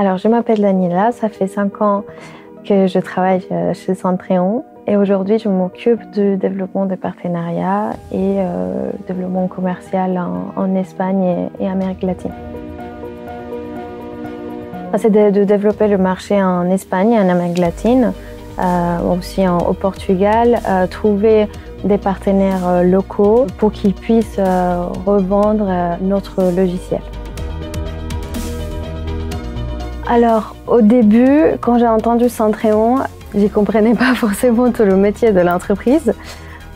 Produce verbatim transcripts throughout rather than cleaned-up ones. Alors, je m'appelle Daniela, ça fait cinq ans que je travaille chez Centreon et aujourd'hui, je m'occupe du développement des partenariats et euh, développement commercial en, en Espagne et, et Amérique latine. C'est de, de développer le marché en Espagne et en Amérique latine, euh, aussi en, au Portugal, euh, trouver des partenaires locaux pour qu'ils puissent euh, revendre euh, notre logiciel. Alors, au début, quand j'ai entendu Centreon, je n'y comprenais pas forcément tout le métier de l'entreprise,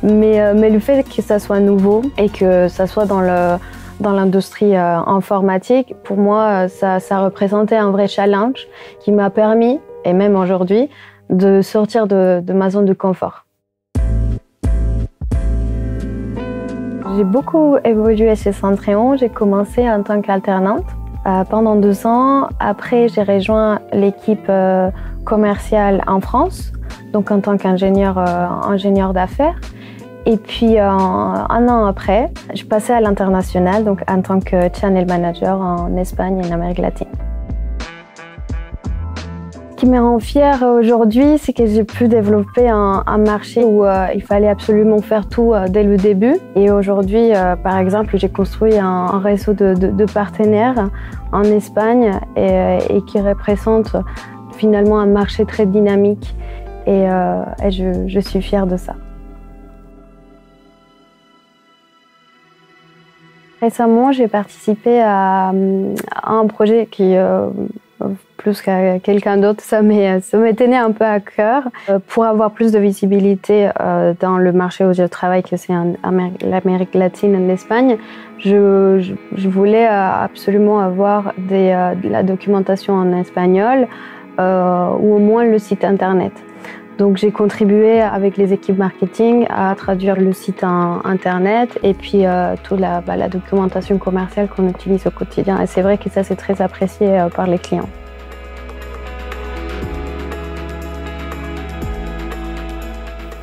mais, euh, mais le fait que ça soit nouveau et que ça soit dans le, dans l'industrie euh, informatique, pour moi, ça, ça représentait un vrai challenge qui m'a permis, et même aujourd'hui, de sortir de, de ma zone de confort. J'ai beaucoup évolué chez Centreon. J'ai commencé en tant qu'alternante. Euh, pendant deux ans, après j'ai rejoint l'équipe euh, commerciale en France, donc en tant qu'ingénieur euh, ingénieur d'affaires. Et puis euh, un an après, je passais à l'international, donc en tant que channel manager en Espagne et en Amérique latine. Ce qui me rend fière aujourd'hui, c'est que j'ai pu développer un, un marché où euh, il fallait absolument faire tout euh, dès le début. Et aujourd'hui, euh, par exemple, j'ai construit un, un réseau de, de, de partenaires en Espagne et, et qui représente finalement un marché très dynamique. Et, euh, et je, je suis fière de ça. Récemment, j'ai participé à, à un projet qui, euh, plus qu'à quelqu'un d'autre, ça me tenait un peu à cœur. Euh, pour avoir plus de visibilité euh, dans le marché où je travaille, que c'est l'Amérique latine et l'Espagne, je, je, je voulais absolument avoir des, euh, de la documentation en espagnol euh, ou au moins le site internet. Donc j'ai contribué avec les équipes marketing à traduire le site en internet et puis euh, toute la, bah, la documentation commerciale qu'on utilise au quotidien. Et c'est vrai que ça, c'est très apprécié euh, par les clients.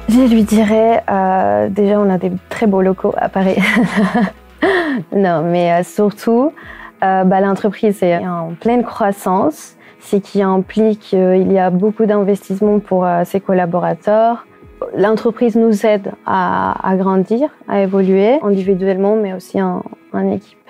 Je lui dirais, euh, déjà on a des très beaux locaux à Paris. Non, mais euh, surtout, euh, bah, l'entreprise est en pleine croissance. Ce qui implique qu'il y a beaucoup d'investissements pour ses collaborateurs. L'entreprise nous aide à, à grandir, à évoluer individuellement, mais aussi en, en équipe.